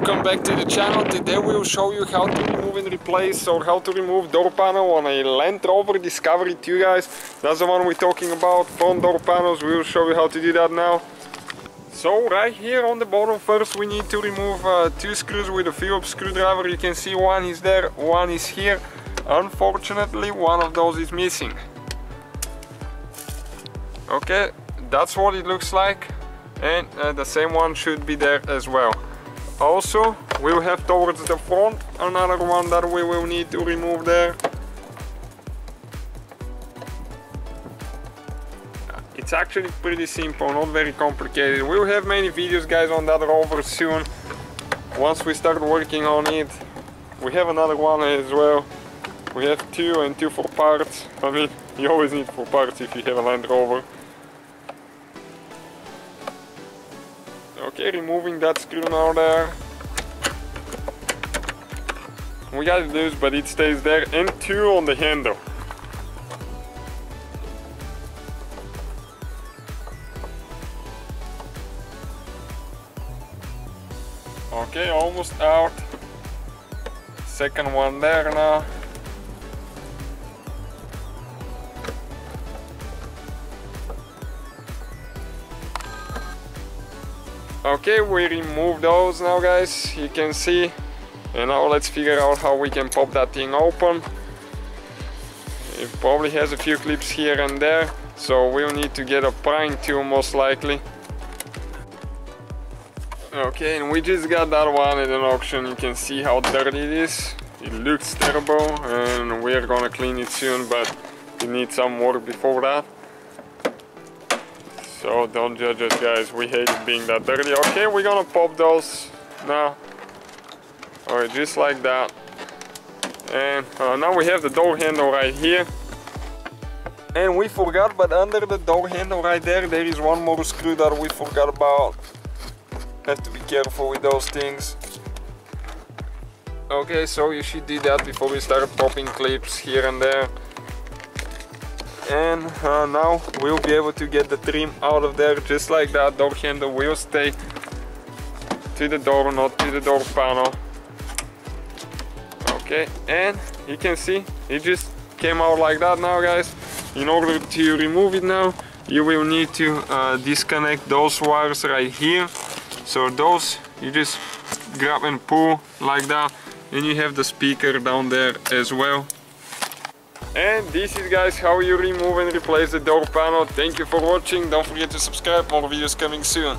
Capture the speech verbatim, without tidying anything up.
welcome back to the channel. Today we will show you how to remove and replace or how to remove door panel on a Land Rover Discovery two, guys. That's the one we're talking about, front door panels. We will show you how to do that now. So right here on the bottom, first we need to remove uh, two screws with a Phillips screwdriver. You can see one is there, one is here. Unfortunately, one of those is missing. Okay, that's what it looks like. And uh, the same one should be there as well. Also, we will have towards the front another one that we will need to remove there. It's actually pretty simple, not very complicated. We will have many videos, guys, on that Rover soon. Once we start working on it, we have another one as well. We have two and two for parts. I mean, you always need four parts if you have a Land Rover. Okay, removing that screw now there. We got it loose, but it stays there, and two on the handle. Okay, almost out. Second one there now. Okay, we remove those now, guys, you can see. And now let's figure out how we can pop that thing open. It probably has a few clips here and there, so we'll need to get a prying tool most likely. Okay, and we just got that one at an auction. You can see how dirty it is. It looks terrible and we're gonna clean it soon, but we need some work before that. So don't judge us, guys, we hate it being that dirty. Okay, we're gonna pop those now. Alright, just like that. And uh, now we have the door handle right here. And we forgot, but under the door handle right there, there is one more screw that we forgot about. Have to be careful with those things. Okay, so you should do that before we start popping clips here and there. And uh, now we'll be able to get the trim out of there just like that. Door handle will stay to the door, not to the door panel. Okay, and you can see it just came out like that now, guys. In order to remove it now, you will need to uh, disconnect those wires right here. So those you just grab and pull like that, and you have the speaker down there as well. And this is, guys, how you remove and replace the door panel. Thank you for watching. Don't forget to subscribe, more videos coming soon.